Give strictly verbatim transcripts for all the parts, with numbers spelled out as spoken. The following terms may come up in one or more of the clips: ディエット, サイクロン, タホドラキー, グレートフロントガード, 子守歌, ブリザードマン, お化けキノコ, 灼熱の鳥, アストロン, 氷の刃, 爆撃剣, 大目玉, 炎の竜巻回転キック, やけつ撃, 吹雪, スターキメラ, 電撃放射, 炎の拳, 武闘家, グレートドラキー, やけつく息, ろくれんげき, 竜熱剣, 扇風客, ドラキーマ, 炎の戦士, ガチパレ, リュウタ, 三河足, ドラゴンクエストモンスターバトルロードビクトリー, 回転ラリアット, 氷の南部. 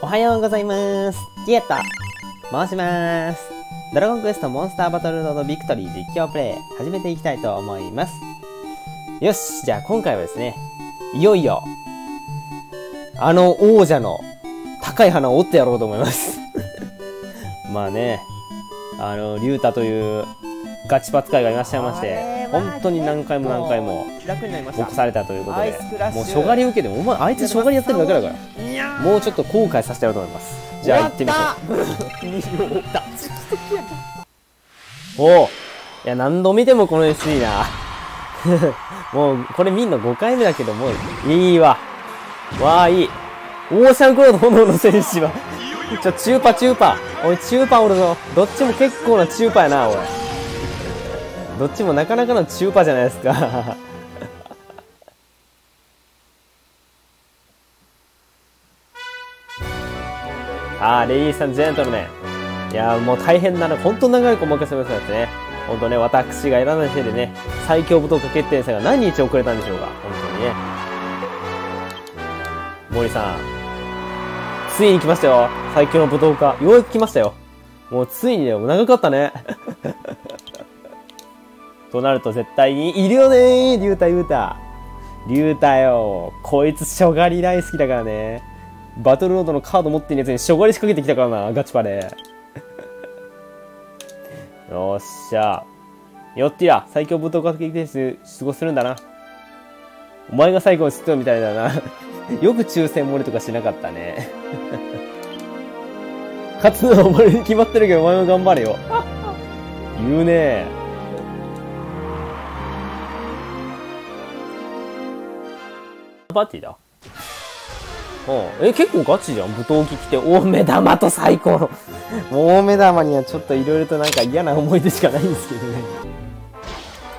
おはようございます。ディエット申します。ドラゴンクエストモンスターバトルロードビクトリー実況プレイ始めていきたいと思います。よし、じゃあ今回はですね、いよいよあの王者の高い花を折ってやろうと思いますまあね、あのリュウタというガチパツ界がいらっしゃいまして、本当に何回も何回も起こされたということで、もうしょがり受けても、お前あいつしょがりやってるだけだから、もうちょっと後悔させてやろうと思います。じゃあ行ってみましょうおお、いや何度見てもこの エスイー なもうこれ見んのごかいめだけど、もういいわ。わあ、いい。オーシャンクロード炎の戦士はちょ、チューパチューパ、おいチューパおるぞ。どっちも結構なチューパやな、おい。どっちもなかなかのチューパじゃないですかあー、レディーさんジェントルメン、いやーもう大変だな、ほんと長い子任せましたね。ほんとね、私が選んだせいでね、最強舞踏家決定戦が何日遅れたんでしょうか、本当にね。森さんついに来ましたよ、最強の舞踏家、ようやく来ましたよ。もうついにね、長かったねとなると絶対にいるよねー、リュウタ、リュウタ、リュウタよ。こいつしょがり大好きだからね。バトルロードのカード持ってるやつにしょがり仕掛けてきたからな、ガチパレよっしゃ、よってや最強舞踏家決定戦過ごするんだな。お前が最後に知ってるみたいだなよく抽選漏れとかしなかったね勝つのはお前に決まってるけど、お前も頑張れよ言うねー。パーティーだ。うん、え、結構ガチじゃん。舞踏着着て大目玉と最高の大目玉にはちょっといろいろとなんか嫌な思い出しかないんですけどね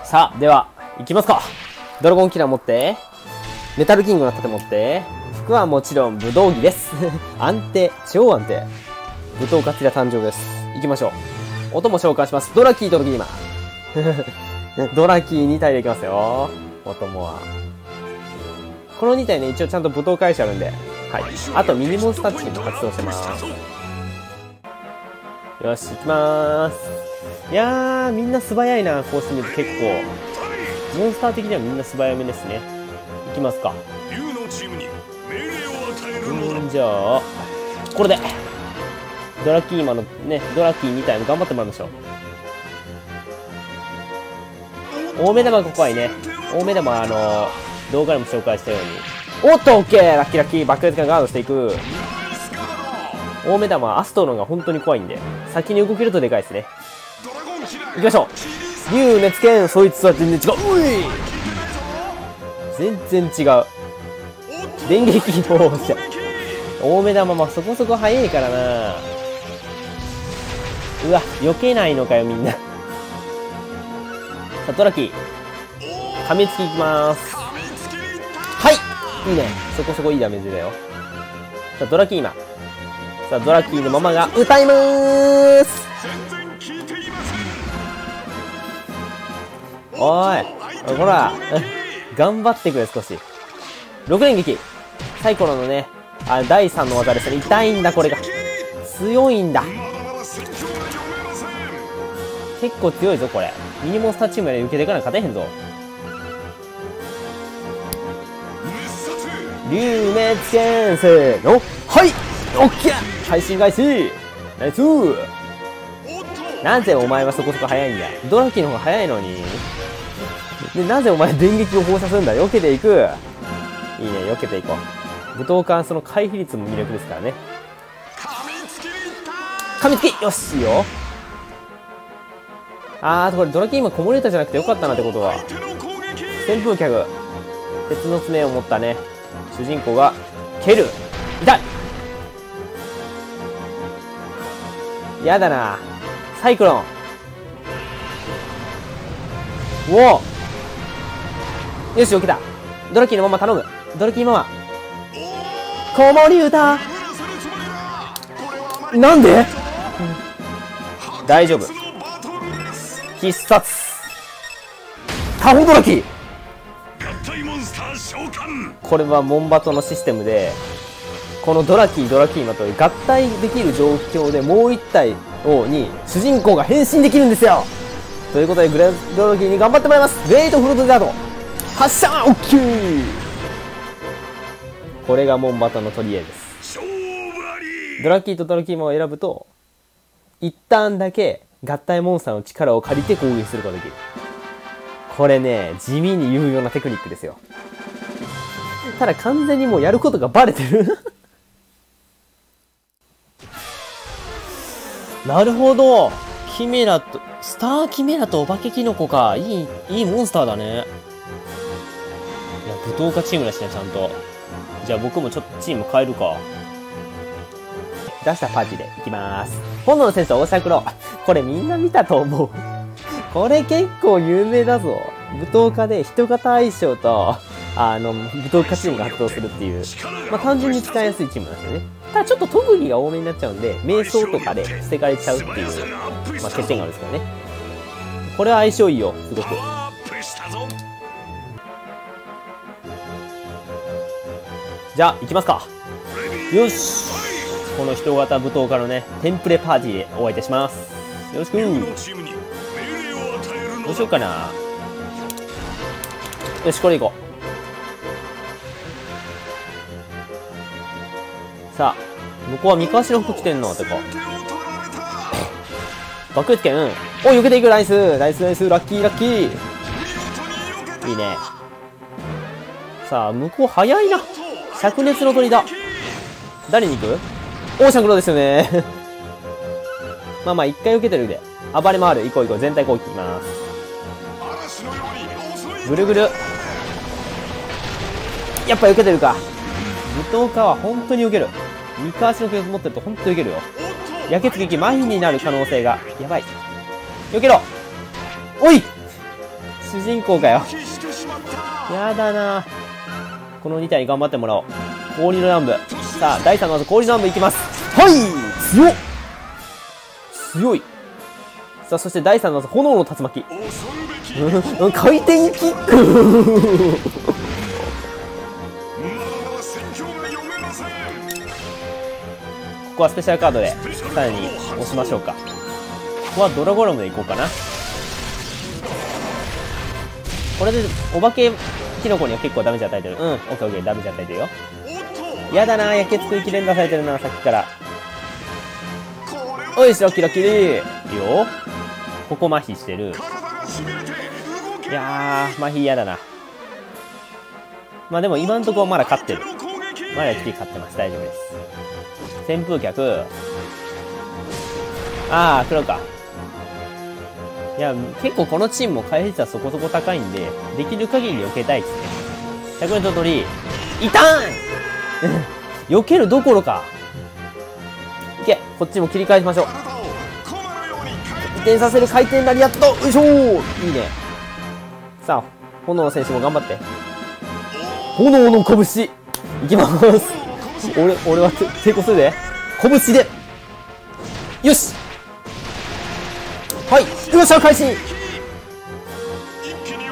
さあでは行きますか。ドラゴンキラー持って、メタルキングの盾持って、服はもちろん武道着です安定、超安定。舞踏家キラー誕生です。行きましょう。音も紹介します。ドラキー届き今ドラキーにたいでいきますよ。音もはこのにたいね、一応ちゃんと舞踏開始あるんで、はい。あとミニモンスターチキンも活動してます。よし、行きまーす。いやー、みんな素早いな、こうしてみると結構。モンスター的にはみんな素早めですね。行きますか。んじゃあ、これで、ドラキーマのね、ドラキーにたいも頑張ってもらいましょう。大目玉ここはいいね。大目玉、あのー、動画でも紹介したように。おっと、オッケー、ラッキーラッキー、爆裂がガードしていく。大目玉、アストロンが本当に怖いんで、先に動けるとでかいですね。行きましょう。竜熱剣、そいつは全然違う。うい全然違う。電撃放射。大目玉もそこそこ速いからな。うわ、避けないのかよ、みんな。さあ、トラキー。噛みつきいきます。いいね、そこそこいいダメージだよ。さあドラキーマ、さあドラキーのママが歌いまーす。おいほら頑張ってくれ少し。ろくれんげきサイコロのね、あだいさんの技ですね。痛いんだこれが、強いんだ、結構強いぞこれ。ミニモンスターチームで受けていかな勝てへんぞ。竜滅剣、せーの、はい、オッケー、配信開始、ナイスー。なぜお前はそこそこ速いんだ、ドラキーの方が速いのに。でなぜお前電撃を放射するんだ、避けていく。いいね、避けていこう。舞踏家、その回避率も魅力ですからね。噛みつき、よし、いいよ。あー、これドラキー今こもれたじゃなくてよかったなってことは、扇風脚、鉄の爪を持ったね主人公が蹴る。痛い、やだな。サイクロン、おお、よし、避けた。ドラキーのママ頼む、ドラキーママ、子守歌、なんで大丈夫、必殺タホドラキー。これはモンバトのシステムで、このドラキードラキーマと合体できる状況でもう一体王に主人公が変身できるんですよ。ということでグレートドラキーに頑張ってもらいます。グレートフロントガード発射。オッケー、これがモンバタの取り柄です。ドラキーとドラキーマを選ぶと一旦だけ合体モンスターの力を借りて攻撃することができる。これね、地味に有用なテクニックですよ。ただ完全にもうやることがバレてるなるほど、キメラとスターキメラとお化けキノコか。いいいいモンスターだね。いや、武闘家チームだしね、ちゃんと。じゃあ僕もちょっとチーム変えるか。出したパーティーでいきます。炎の戦争大桜。これみんな見たと思うこれ結構有名だぞ。武闘家で人型相性とあの武闘家チームが発動するっていう、まあ、単純に使いやすいチームなんですよね。ただちょっと特技が多めになっちゃうんで瞑想とかで捨てかれちゃうっていう、まあ、欠点があるんですけどね。これは相性いいよ、すごく。じゃあいきますか。よし、この人型武闘家のねテンプレパーティーでお会いいたします。よろしく。どうしようかな。よし、これいこう。さあ、向こうは三河市の服着てんのってか爆撃剣おい避けていく。ナイスナイスナイス、ラッキーラッキー、いいね。さあ向こう早いな。灼熱の鳥だ。誰に行く。オーシャンクローですよねまあまあ一回受けてるで暴れ回る。行こう行こう、全体攻撃いきます。ぐるぐる、やっぱ避けてるか。武闘家は本当に避ける。三河足の記憶持ってると本当に避けるよ。やけつ撃麻痺になる可能性がやばい。避けろ。おい主人公かよ。やだな。このに体に頑張ってもらおう。氷の南部。さあだいさんの技氷の南部いきます。はい、強っ強い。さあそしてだいさんの技炎の竜巻回転キックここはスペシャルカードでさらに押しましょうか。ここはドラゴロムでいこうかな。これでお化けキノコには結構ダメージ与えてる。うん、オッケーオッケー、ダメージ与えてるよ。やだな、やけつく息連打されてるな、さっきから。おいしラッキーラッキーよ。ここ麻痺してる。いやー麻痺嫌だな。まあでも今んところまだ勝ってる。まだ エイチピー 勝ってます、大丈夫です。扇風客、ああ黒か。いや結構このチームも回避率はそこそこ高いんでできる限り避けたいっすね。ひゃくの鳥いたん避けるどころか。いけ、こっちも切り替えしましょう。移転させる回転ラリアット、よいしょー、いいね。さあ炎の選手も頑張って。炎の拳いきます俺、俺は抵抗するで。拳で。よし。はい。よっしゃ、開始。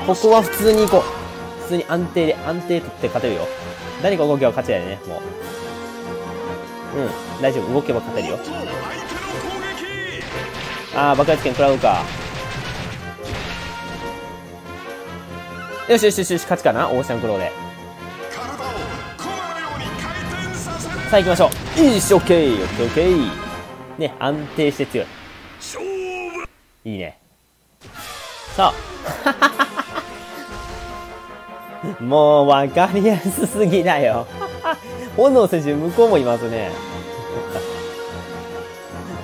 ここは普通に行こう。普通に安定で、安定って勝てるよ。何か動けば勝ちだよね、もう。うん、大丈夫。動けば勝てるよ。あー、爆発拳食らうか。よしよしよしよし、勝ちかな、オーシャンクローで。さあ行きましょう。よし、オッケーオッケーオッケー。ね、安定して強い。いいね。さあ。もう分かりやすすぎだよ。炎選手、向こうもいますね。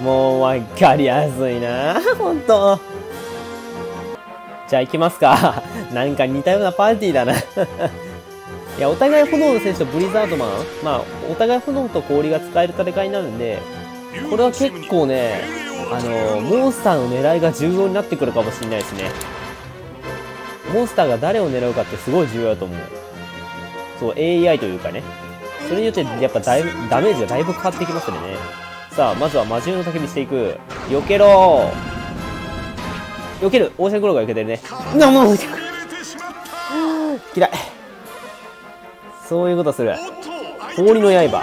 もう分かりやすいな、ほんと。じゃあ行きますか。なんか似たようなパーティーだな。いや、お互い炎の選手とブリザードマン、まあ、お互い炎と氷が使える戦いになるんで、これは結構ね、あのー、モンスターの狙いが重要になってくるかもしれないですね。モンスターが誰を狙うかってすごい重要だと思う。そう、エーアイ というかね。それによって、やっぱだいぶダメージがだいぶ変わってきますよね。さあ、まずは魔獣の焚き火していく。避けろー。避ける。オーシャンクローが避けてるね。なもう嫌い。そういうことする。氷の刃。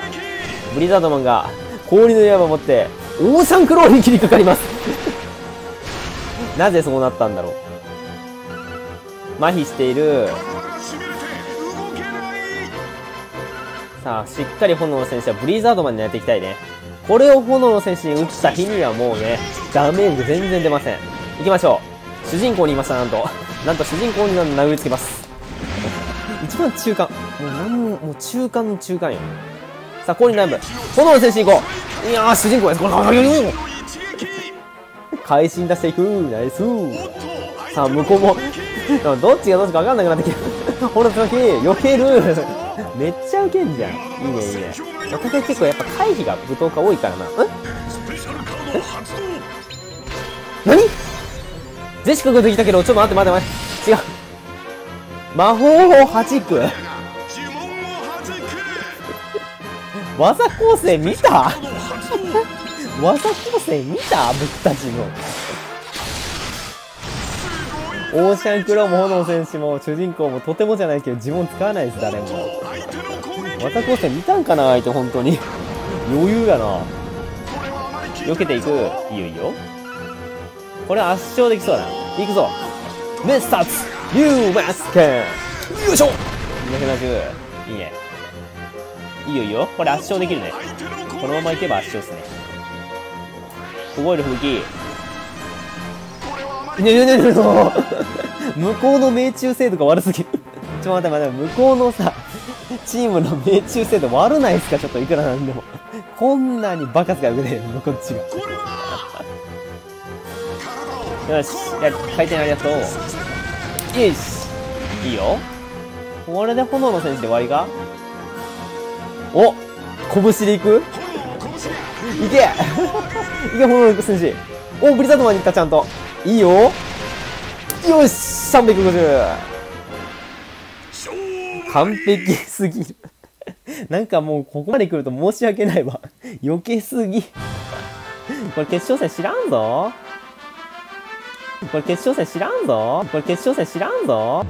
ブリザードマンが氷の刃を持ってオーシャンクロールに切りかかりますなぜそうなったんだろう。麻痺している。さあしっかり炎の戦士はブリザードマンにやっていきたいね。これを炎の戦士に打った日にはもうねダメージ全然出ません。いきましょう。主人公にいました。なんとなんと主人公に殴りつけます一番中間、もうなんもう中間の中間よ。さあ氷南部炎の戦士に行こう。いやー主人公です。これ会心出していく。ナイス。さあ向こうもどっちがどっちか分かんなくなってきた。ほらつまき避けるめっちゃウケんじゃん。いいねいいね。お互い結構やっぱ回避が武闘家多いからな。ええ何ゼシカ君できたけどちょっと待って待って待って違う。魔法をはじく技構成見た技構成見た僕たちの。オーシャンクローも炎の戦士も主人公もとてもじゃないけど呪文使わないです誰も。技構成見たんかな相手本当に余裕やな。避けていく。いいよいいよ。これ圧勝できそうだ。いくぞメスターツリューマスケン。よいしょにひゃくななじゅう。いいね。いいよいいよ。これ圧勝できるね。このままいけば圧勝ですね。覚える吹雪ねえねえねえ向こうの命中精度が悪すぎるちょっと待って待って向こうのさチームの命中精度悪ないっすか。ちょっといくらなんでもこんなにバカすがうねえこっちがよし回転ありがとう。よしいいよ。これで炎の戦士で終わりか。お拳でいくいけいけ炎の戦士。おブリザードマンにいったちゃんと。いいよ。よしさんびゃくごじゅう完璧すぎるなんかもうここまで来ると申し訳ないわ避けすぎこれ決勝戦知らんぞこれ決勝戦知らんぞこれ決勝戦知らんぞ